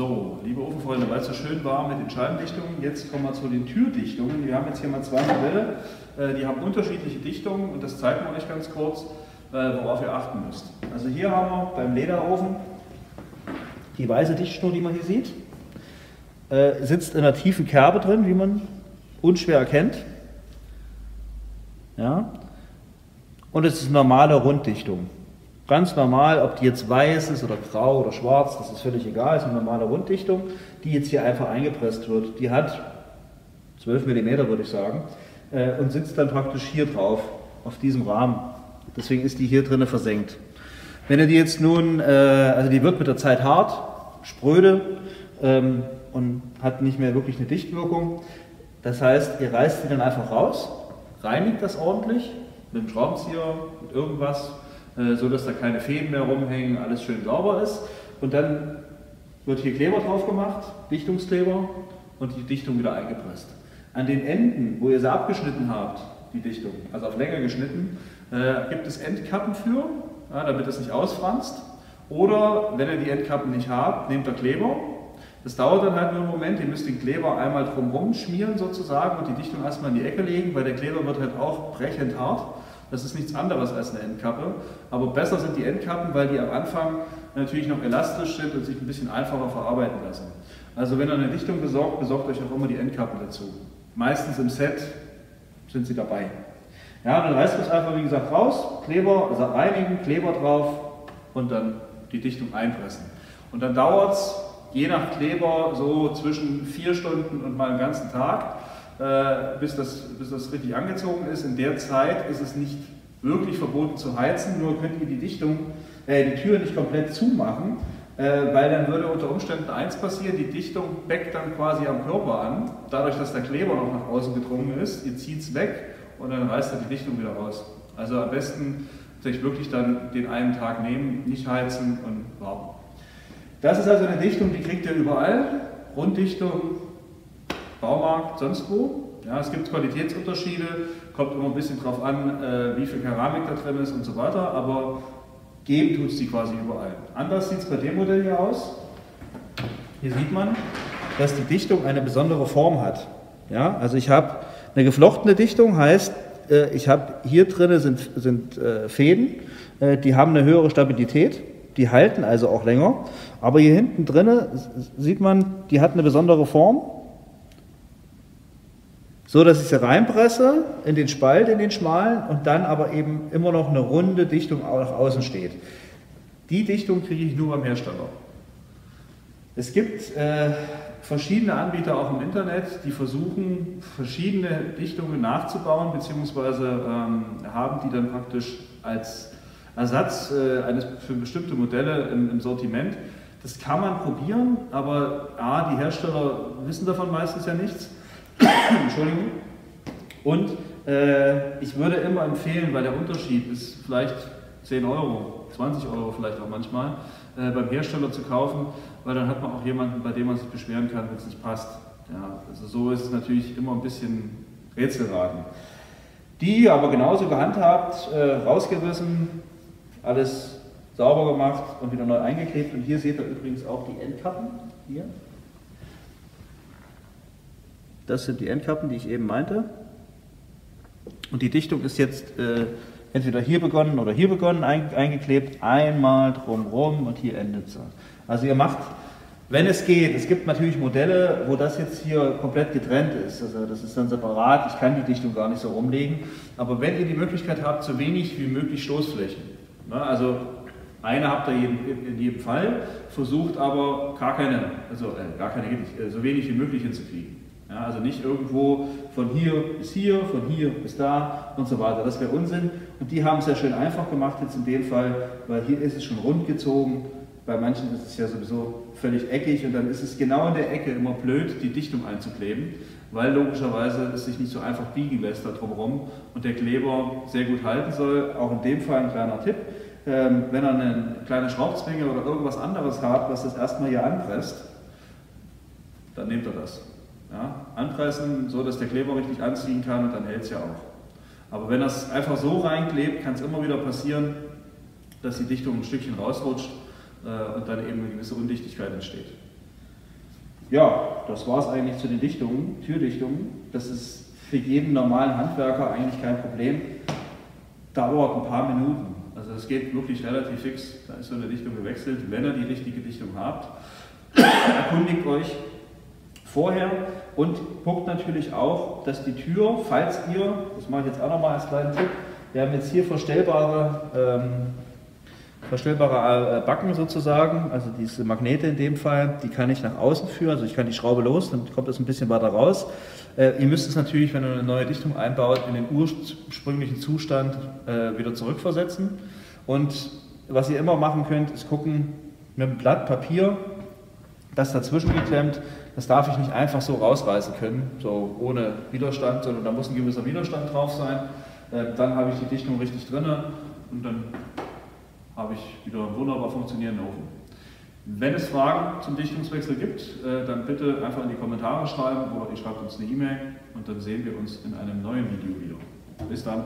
So, liebe Ofenfreunde, weil es so schön war mit den Scheibendichtungen, jetzt kommen wir zu den Türdichtungen. Wir haben jetzt hier mal zwei Modelle, die haben unterschiedliche Dichtungen und das zeigen wir euch ganz kurz, worauf ihr achten müsst. Also hier haben wir beim Lederofen die weiße Dichtschnur, die man hier sieht, sitzt in einer tiefen Kerbe drin, wie man unschwer erkennt. Ja. Und es ist eine normale Runddichtung. Ganz normal, ob die jetzt weiß ist oder grau oder schwarz, das ist völlig egal, es ist eine normale Runddichtung, die jetzt hier einfach eingepresst wird. Die hat 12 mm, würde ich sagen, und sitzt dann praktisch hier drauf, auf diesem Rahmen. Deswegen ist die hier drin versenkt. Wenn ihr die jetzt nun, also die wird mit der Zeit hart, spröde und hat nicht mehr wirklich eine Dichtwirkung. Das heißt, ihr reißt sie dann einfach raus, reinigt das ordentlich mit einem Schraubenzieher, mit irgendwas, so dass da keine Fäden mehr rumhängen, alles schön sauber ist. Und dann wird hier Kleber drauf gemacht, Dichtungskleber, und die Dichtung wieder eingepresst. An den Enden, wo ihr sie abgeschnitten habt, die Dichtung, also auf Länge geschnitten, gibt es Endkappen für, ja, damit es nicht ausfranst. Oder wenn ihr die Endkappen nicht habt, nehmt ihr Kleber. Das dauert dann halt nur einen Moment, ihr müsst den Kleber einmal drumherum schmieren sozusagen und die Dichtung erstmal in die Ecke legen, weil der Kleber wird halt auch brechend hart. Das ist nichts anderes als eine Endkappe, aber besser sind die Endkappen, weil die am Anfang natürlich noch elastisch sind und sich ein bisschen einfacher verarbeiten lassen. Also wenn ihr eine Dichtung besorgt, besorgt euch auch immer die Endkappen dazu. Meistens im Set sind sie dabei. Ja, dann reißt das einfach, wie gesagt, raus, Kleber, also reinigen, Kleber drauf und dann die Dichtung einpressen. Und dann dauert es, je nach Kleber, so zwischen 4 Stunden und mal einen ganzen Tag, bis das richtig angezogen ist. In der Zeit ist es nicht wirklich verboten zu heizen, nur könnt ihr die Tür nicht komplett zumachen, weil dann würde unter Umständen eins passieren, die Dichtung beckt dann quasi am Körper an, dadurch, dass der Kleber noch nach außen gedrungen ist, ihr zieht es weg und dann reißt ihr die Dichtung wieder raus. Also am besten sich wirklich dann den einen Tag nehmen, nicht heizen und warten. Das ist also eine Dichtung, die kriegt ihr überall, Runddichtung, Baumarkt, sonst wo. Ja, es gibt Qualitätsunterschiede, kommt immer ein bisschen drauf an, wie viel Keramik da drin ist und so weiter, aber geben tut es die quasi überall. Anders sieht es bei dem Modell hier aus. Hier sieht man, dass die Dichtung eine besondere Form hat. Ja, also ich habe eine geflochtene Dichtung, heißt, ich habe hier drin sind Fäden, die haben eine höhere Stabilität, die halten also auch länger, aber hier hinten drin sieht man, die hat eine besondere Form. So, dass ich sie reinpresse in den Spalt, in den schmalen, und dann aber eben immer noch eine runde Dichtung nach außen steht. Die Dichtung kriege ich nur beim Hersteller. Es gibt verschiedene Anbieter auch im Internet, die versuchen, verschiedene Dichtungen nachzubauen, beziehungsweise haben die dann praktisch als Ersatz für bestimmte Modelle im Sortiment. Das kann man probieren, aber A, die Hersteller wissen davon meistens ja nichts. Entschuldigung. Und ich würde immer empfehlen, weil der Unterschied ist vielleicht 10 Euro, 20 Euro vielleicht auch manchmal, beim Hersteller zu kaufen, weil dann hat man auch jemanden, bei dem man sich beschweren kann, wenn es nicht passt. Ja, also so ist es natürlich immer ein bisschen Rätselraten. Die aber genauso gehandhabt, rausgerissen, alles sauber gemacht und wieder neu eingeklebt. Und hier seht ihr übrigens auch die Endkappen hier. Das sind die Endkappen, die ich eben meinte. Und die Dichtung ist jetzt entweder hier begonnen oder hier begonnen, eingeklebt, einmal drumherum und hier endet sie. Also ihr macht, wenn es geht, es gibt natürlich Modelle, wo das jetzt hier komplett getrennt ist. Also das ist dann separat, ich kann die Dichtung gar nicht so rumlegen. Aber wenn ihr die Möglichkeit habt, so wenig wie möglich Stoßflächen, ne? Also eine habt ihr in jedem Fall, versucht aber gar keine, so wenig wie möglich hinzukriegen. Ja, also nicht irgendwo von hier, von hier bis da und so weiter. Das wäre Unsinn. Und die haben es ja schön einfach gemacht jetzt in dem Fall, weil hier ist es schon rund gezogen. Bei manchen ist es ja sowieso völlig eckig und dann ist es genau in der Ecke immer blöd, die Dichtung einzukleben, weil logischerweise es sich nicht so einfach biegen lässt da drumherum und der Kleber sehr gut halten soll. Auch in dem Fall ein kleiner Tipp, wenn ihr eine kleine Schraubzwinge oder irgendwas anderes habt, was das erstmal hier anpresst, dann nehmt ihr das. Ja, anpressen, so dass der Kleber richtig anziehen kann und dann hält es ja auch. Aber wenn das einfach so reinklebt, kann es immer wieder passieren, dass die Dichtung ein Stückchen rausrutscht und dann eben eine gewisse Undichtigkeit entsteht. Ja, das war es eigentlich zu den Dichtungen, Türdichtungen. Das ist für jeden normalen Handwerker eigentlich kein Problem. Dauert ein paar Minuten. Also es geht wirklich relativ fix. Da ist so eine Dichtung gewechselt. Wenn ihr die richtige Dichtung habt, erkundigt euch vorher und guckt natürlich auch, dass die Tür, falls ihr, das mache ich jetzt auch nochmal als kleinen Tipp, wir haben jetzt hier verstellbare Backen sozusagen, also diese Magnete in dem Fall, die kann ich nach außen führen, also ich kann die Schraube los, dann kommt das ein bisschen weiter raus. Ihr müsst es natürlich, wenn ihr eine neue Dichtung einbaut, in den ursprünglichen Zustand wieder zurückversetzen. Und was ihr immer machen könnt, ist gucken, mit einem Blatt Papier, das dazwischen geklemmt, das darf ich nicht einfach so rausreißen können, so ohne Widerstand, sondern da muss ein gewisser Widerstand drauf sein. Dann habe ich die Dichtung richtig drin und dann habe ich wieder einen wunderbar funktionierenden Ofen. Wenn es Fragen zum Dichtungswechsel gibt, dann bitte einfach in die Kommentare schreiben oder ihr schreibt uns eine E-Mail und dann sehen wir uns in einem neuen Video wieder. Bis dann!